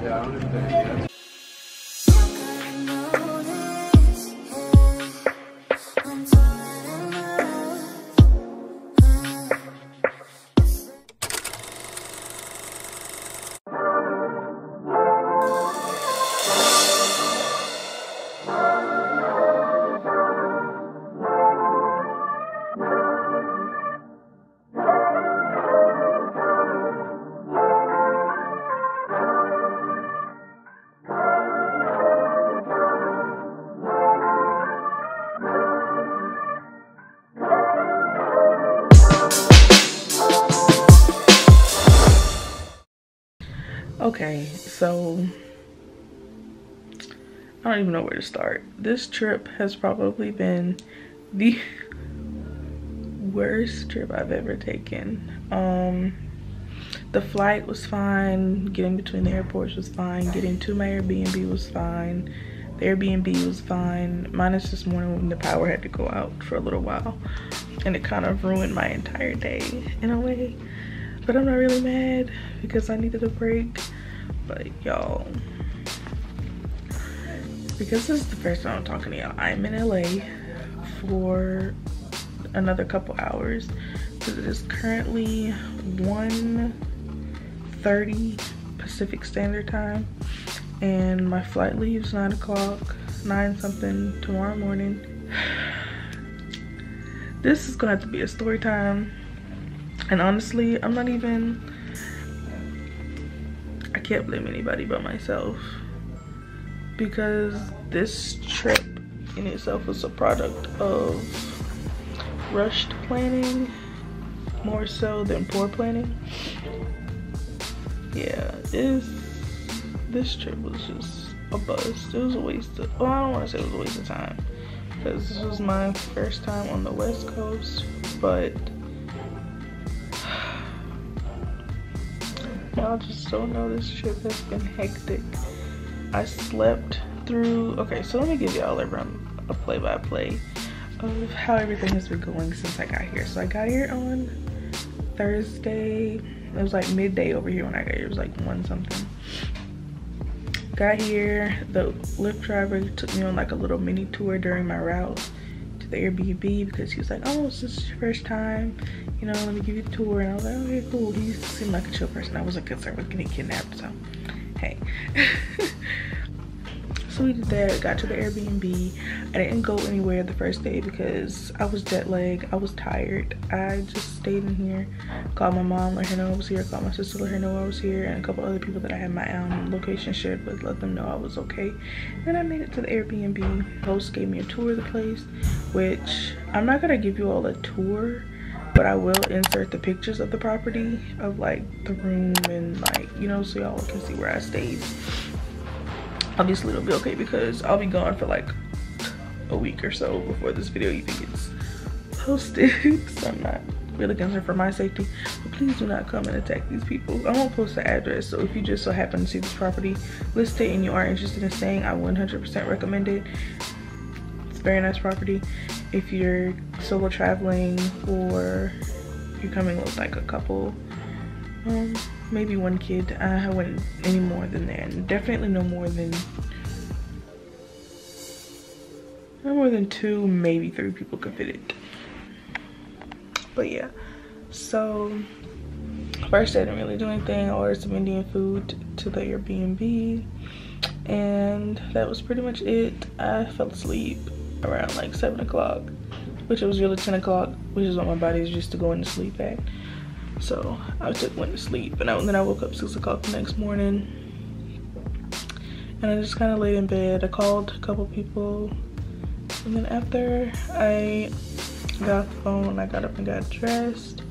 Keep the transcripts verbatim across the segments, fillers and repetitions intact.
Yeah, I understand. Yeah. Okay, so I don't even know where to start. This trip has probably been the worst trip I've ever taken. Um, the flight was fine. Getting between the airports was fine. Getting to my Airbnb was fine. The Airbnb was fine. Minus this morning when the power had to go out for a little while. And it kind of ruined my entire day in a way. But I'm not really mad because I needed a break. But y'all, because this is the first time I'm talking to y'all, I'm in L A for another couple hours because it is currently one thirty Pacific Standard Time and my flight leaves nine o'clock, nine something tomorrow morning. This is gonna have to be a story time. And honestly, I'm not even, I can't blame anybody but myself, because this trip in itself was a product of rushed planning more so than poor planning. Yeah, this, this trip was just a bust. It was a waste of, well, I don't want to say it was a waste of time, because this was my first time on the West Coast, but y'all just don't know, this trip has been hectic. I slept through, okay, so let me give y'all a play-by-play of how everything has been going since I got here. So I got here on Thursday. It was like midday over here when I got here. It was like one something. Got here, the Lyft driver took me on like a little mini tour during my route to the Airbnb because he was like, oh, this is your first time. You know, let me give you a tour. And I was like, okay, cool. He seemed like a chill person. I wasn't concerned with getting kidnapped, so hey. So we did that, got to the Airbnb. I didn't go anywhere the first day because I was jet lagged. I was tired. I just stayed in here, called my mom, let her know I was here, called my sister, let her know I was here, and a couple other people that I had my um, location shared with, let them know I was okay. Then I made it to the Airbnb. Host gave me a tour of the place, which I'm not gonna give you all a tour, but I will insert the pictures of the property, of like the room and like, you know, so y'all can see where I stayed. Obviously it'll be okay because I'll be gone for like a week or so before this video even gets posted. So I'm not really concerned for my safety, but please do not come and attack these people. I won't post the address, so if you just so happen to see this property listed and you are interested in staying, I one hundred percent recommend it. It's a very nice property. If you're solo traveling or you're coming with like a couple, um, maybe one kid, I wouldn't any more than that, and definitely no more than no more than two, maybe three people could fit it. But yeah, so first I didn't really do anything. I ordered some Indian food to the Airbnb, and that was pretty much it. I fell asleep around like seven o'clock, which it was really ten o'clock, which is what my body is used to going to sleep at. So I just went to sleep, and I, then I woke up six o'clock the next morning, and I just kind of laid in bed. I called a couple people, and then after I got the phone, I got up and got dressed.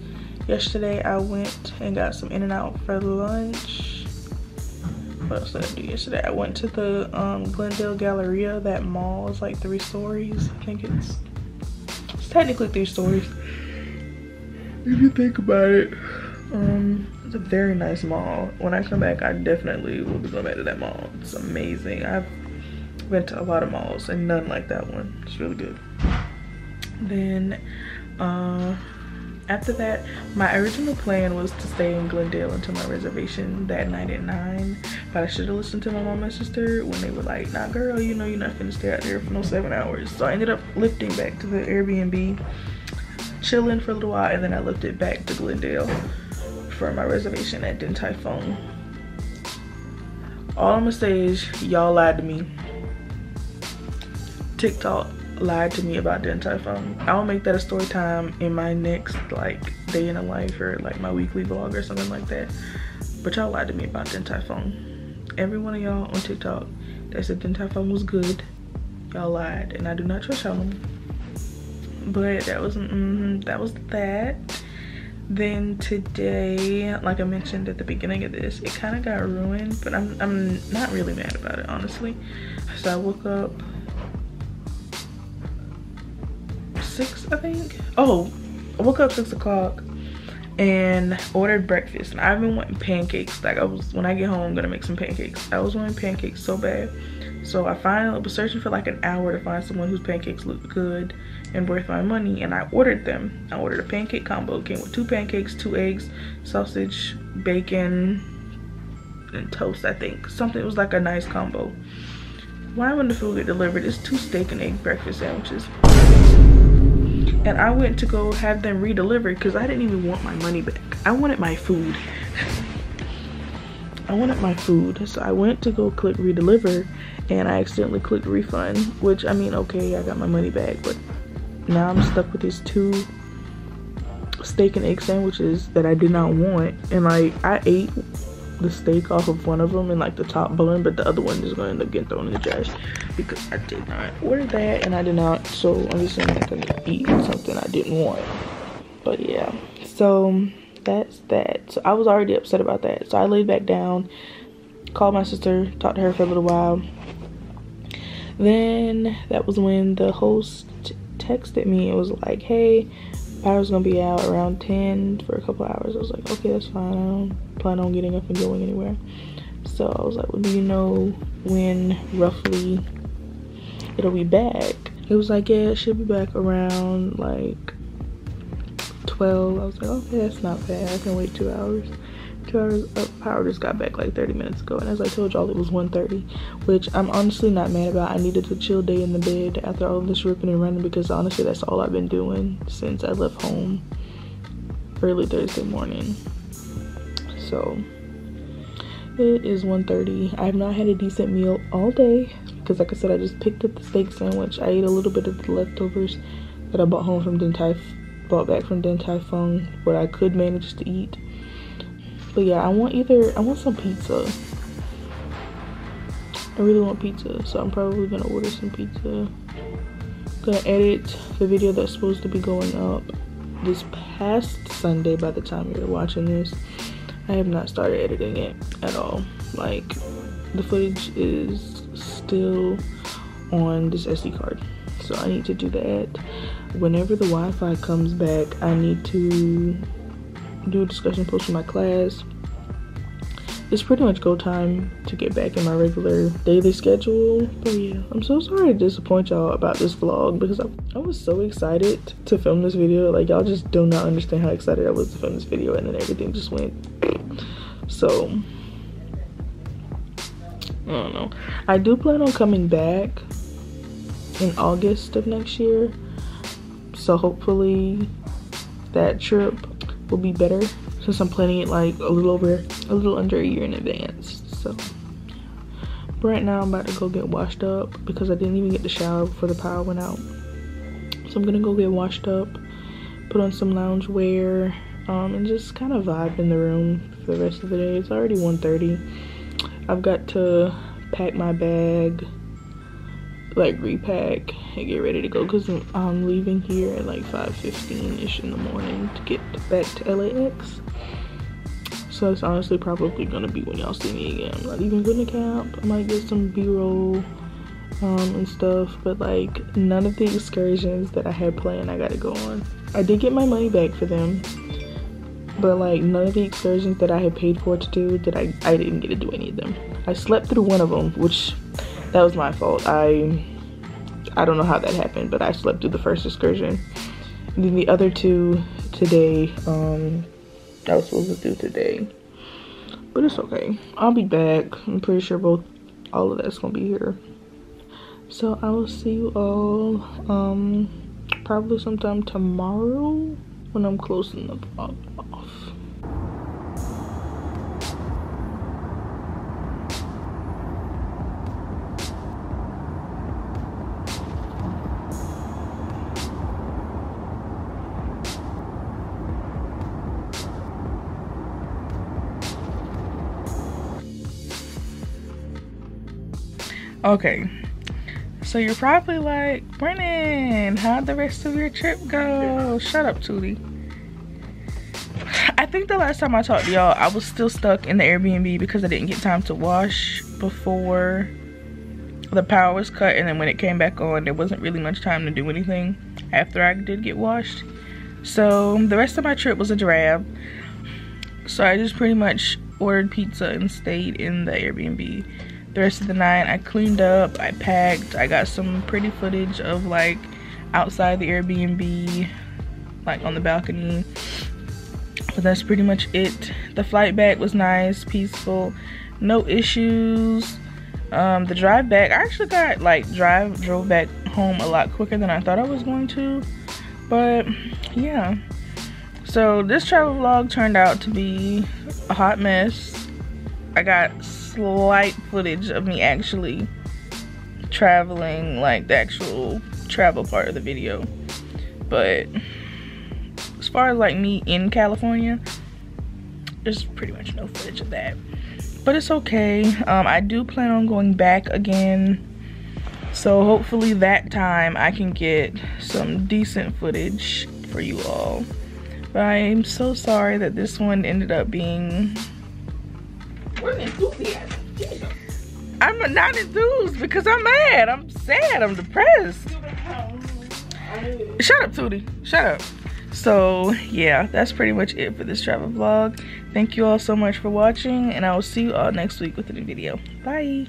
Yesterday I went and got some In-N-Out for lunch. What else did I do yesterday? I went to the um, Glendale Galleria. That mall is like three stories. I think it's, it's technically three stories if you think about it. Um, it's a very nice mall. When I come back, I definitely will be going back to that mall. It's amazing. I've been to a lot of malls and none like that one. It's really good. Then uh, After that, my original plan was to stay in Glendale until my reservation that night at nine. But I should have listened to my mom and sister when they were like, nah girl, you know you're not gonna stay out there for no seven hours. So I ended up lifting back to the Airbnb, chilling for a little while, and then I lifted back to Glendale for my reservation at Din Tai Fung. All I'm gonna say is y'all lied to me. TikTok lied to me about Din Tai Fung. I'll make that a story time in my next like day in the life or like my weekly vlog or something like that. But y'all lied to me about Din Tai Fung. Every one of y'all on TikTok that said Din Tai Fung was good, y'all lied, and I do not trust y'all. But that was mm, that was that. Then today, like I mentioned at the beginning of this, it kind of got ruined, but I'm I'm not really mad about it honestly. So I woke up six, I think. Oh, I woke up six o'clock and ordered breakfast. And I've been wanting pancakes. Like I was, when I get home, I'm gonna make some pancakes. I was wanting pancakes so bad. So I finally was searching for like an hour to find someone whose pancakes looked good and worth my money, and I ordered them. I ordered a pancake combo. It came with two pancakes, two eggs, sausage, bacon, and toast, I think. Something, it was like a nice combo. Why wouldn't the food get delivered? It's two steak and egg breakfast sandwiches. And I went to go have them re-delivered because I didn't even want my money back. I wanted my food. I wanted my food. So I went to go click re-deliver and I accidentally clicked refund, which I mean, okay, I got my money back, but now I'm stuck with these two steak and egg sandwiches that I did not want. And like, I ate the steak off of one of them and like the top bun, but the other one is going to end up getting thrown in the trash because I did not order that and I did not, so I'm just not going to eat something I didn't want. But yeah, so that's that. So I was already upset about that, so I laid back down, called my sister, talked to her for a little while. Then that was when the host texted me. It was like, hey, Pyro's gonna be out around ten for a couple hours. I was like, okay, that's fine. I don't plan on getting up and going anywhere. So I was like, well, do you know when roughly it'll be back? It was like, yeah, it should be back around like twelve. I was like, okay, that's not bad. I can wait two hours. Two hours up. Pyro just got back like thirty minutes ago, and as I told y'all, it was one thirty, which I'm honestly not mad about. I needed a chill day in the bed after all this ripping and running, because honestly, that's all I've been doing since I left home early Thursday morning. So it is one thirty. I have not had a decent meal all day because, like I said, I just picked up the steak sandwich. I ate a little bit of the leftovers that I bought home from Din Tai, bought back from Din Tai Fung, what I could manage to eat. But yeah, I want either, I want some pizza. I really want pizza, so I'm probably gonna order some pizza. Gonna edit the video that's supposed to be going up this past Sunday by the time you're watching this. I have not started editing it at all. Like, the footage is still on this S D card, so I need to do that. Whenever the Wi-Fi comes back, I need to do a discussion post for my class. It's pretty much go time to get back in my regular daily schedule. But yeah, I'm so sorry to disappoint y'all about this vlog because I, I was so excited to film this video. Like, y'all just do not understand how excited I was to film this video, and then everything just went. So I don't know. I do plan on coming back in August of next year, so hopefully that trip will be better since I'm planning it like a little over a little under a year in advance. So right now I'm about to go get washed up because I didn't even get the shower before the power went out. So I'm gonna go get washed up, put on some lounge wear, um, and just kind of vibe in the room for the rest of the day. It's already one thirty. I've got to pack my bag, like repack and get ready to go because I'm, I'm leaving here at like five fifteen ish in the morning to get back to L A X. So it's honestly probably gonna be when y'all see me again. I'm not even going to camp. I might get some b-roll um and stuff, but like none of the excursions that I had planned I gotta go on. I did get my money back for them, but like none of the excursions that I had paid for to do that I, I didn't get to do any of them. I slept through one of them, which that was my fault. I I don't know how that happened, but I slept through the first excursion. And then the other two today. Um, I was supposed to do today, but it's okay. I'll be back. I'm pretty sure both all of that's gonna be here. So I will see you all um, probably sometime tomorrow when I'm closing the vlog off. Okay, so you're probably like, Brennan, how'd the rest of your trip go? Shut up, Tootie. I think the last time I talked to y'all, I was still stuck in the Airbnb because I didn't get time to wash before the power was cut. And then when it came back on, there wasn't really much time to do anything after I did get washed. So the rest of my trip was a drab. So I just pretty much ordered pizza and stayed in the Airbnb. The rest of the night, I cleaned up, I packed, I got some pretty footage of like outside the Airbnb, like on the balcony. But that's pretty much it. The flight back was nice, peaceful, no issues. Um, the drive back, I actually got like drive, drove back home a lot quicker than I thought I was going to. But yeah, so this travel vlog turned out to be a hot mess. I got slight footage of me actually traveling, like the actual travel part of the video, but as far as like me in California, there's pretty much no footage of that. But it's okay. um I do plan on going back again, so hopefully that time I can get some decent footage for you all. But I'm so sorry that this one ended up being, I'm not enthused because I'm mad, I'm sad, I'm depressed. Shut up, Tootie, shut up. So yeah, that's pretty much it for this travel vlog. Thank you all so much for watching, and I will see you all next week with a new video. Bye.